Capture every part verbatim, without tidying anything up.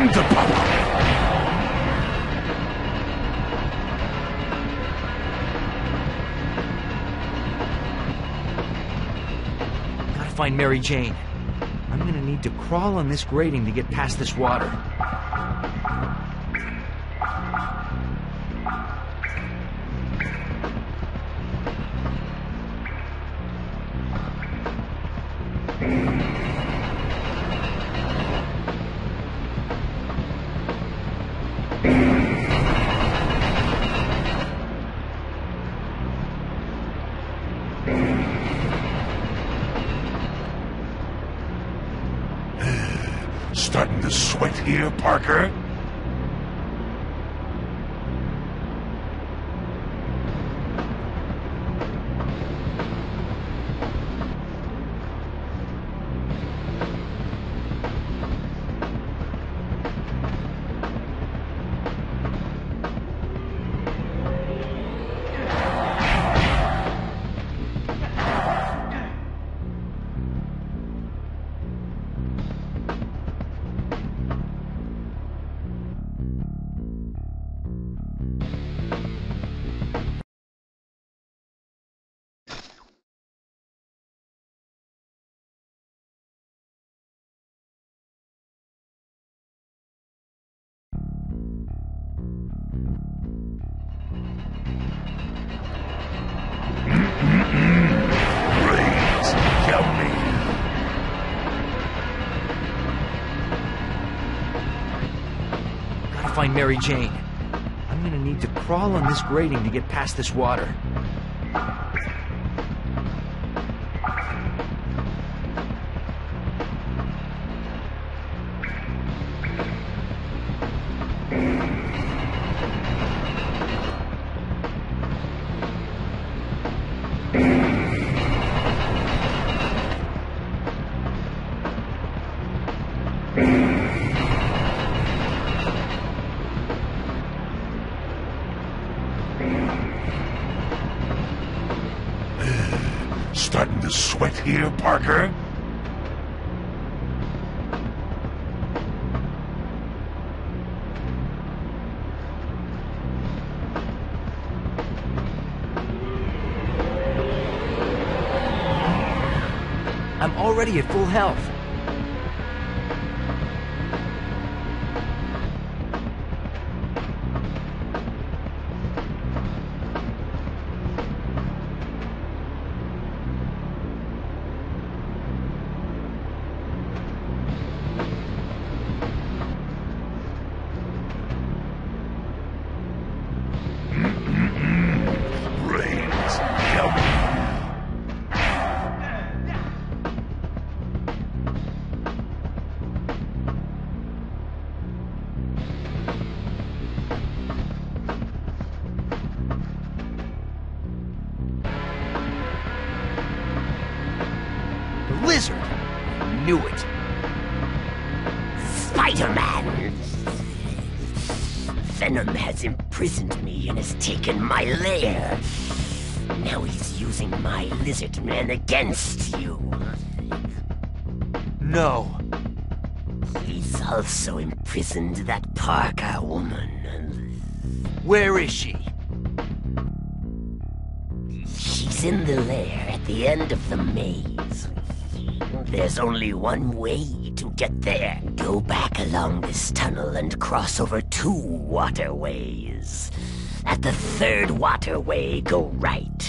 Come to power! Find Mary Jane. I'm gonna need to crawl on this grating to get past this water. Starting to sweat here, Parker? Find Mary Jane. I'm gonna need to crawl on this grating to get past this water. Starting to sweat here, Parker? I'm already at full health. Lizard! I knew it. Spider-Man! Venom has imprisoned me and has taken my lair. Now he's using my lizard man against you. No. He's also imprisoned that Parker woman. Where is she? She's in the lair at the end of the maze. There's only one way to get there. Go back along this tunnel and cross over two waterways. At the third waterway, go right.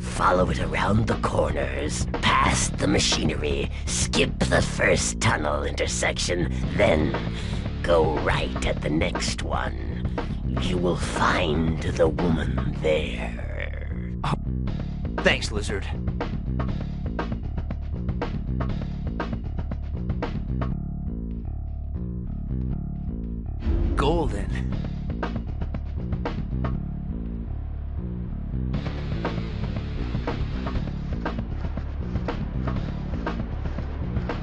Follow it around the corners, past the machinery, skip the first tunnel intersection, then go right at the next one. You will find the woman there. Oh, thanks, Lizard. Golden.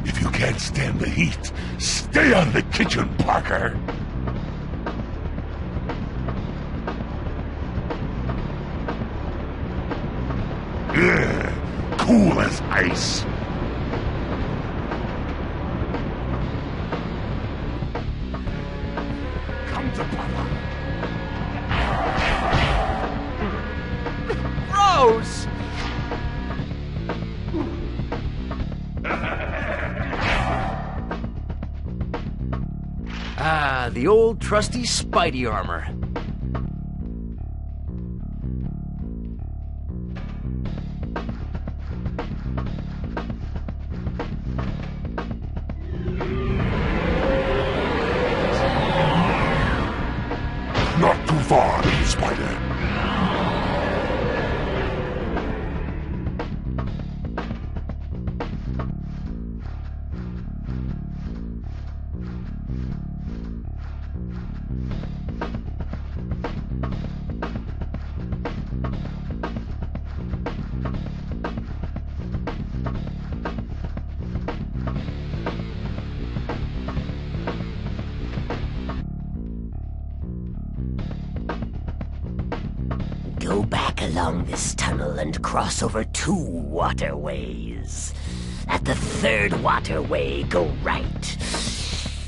If you can't stand the heat, stay out of the kitchen, Parker! Ugh, cool as ice. the old trusty Spidey armor. Not too far, Spider. Go back along this tunnel and cross over two waterways. At the third waterway, go right.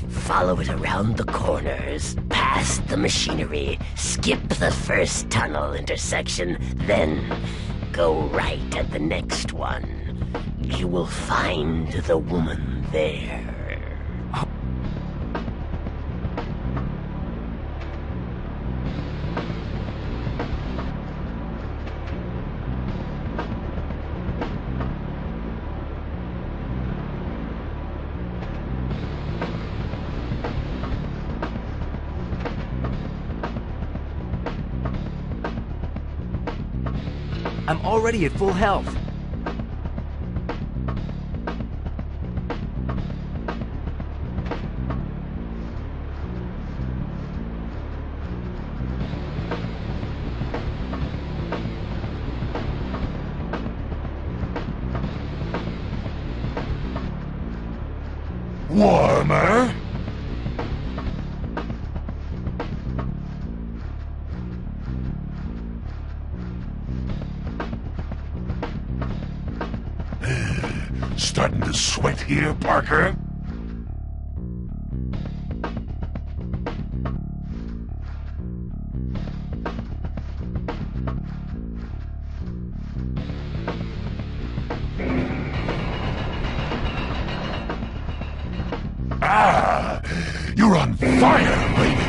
Follow it around the corners, past the machinery, skip the first tunnel intersection, then go right at the next one. You will find the woman there. I'm already at full health. Warmer? Starting to sweat here, Parker? Ah! You're on fire, lady!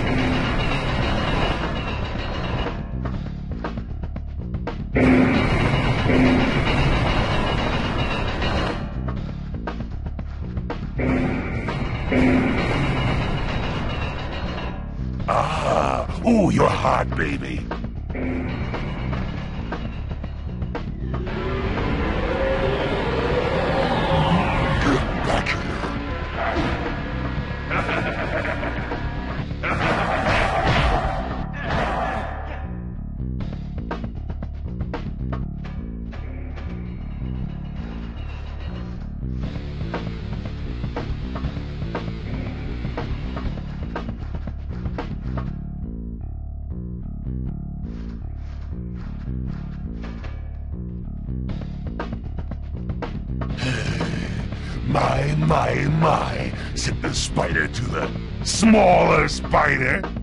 Ah, ooh, you're hot, baby. Get back here. My, my, my, said the spider to the smaller spider.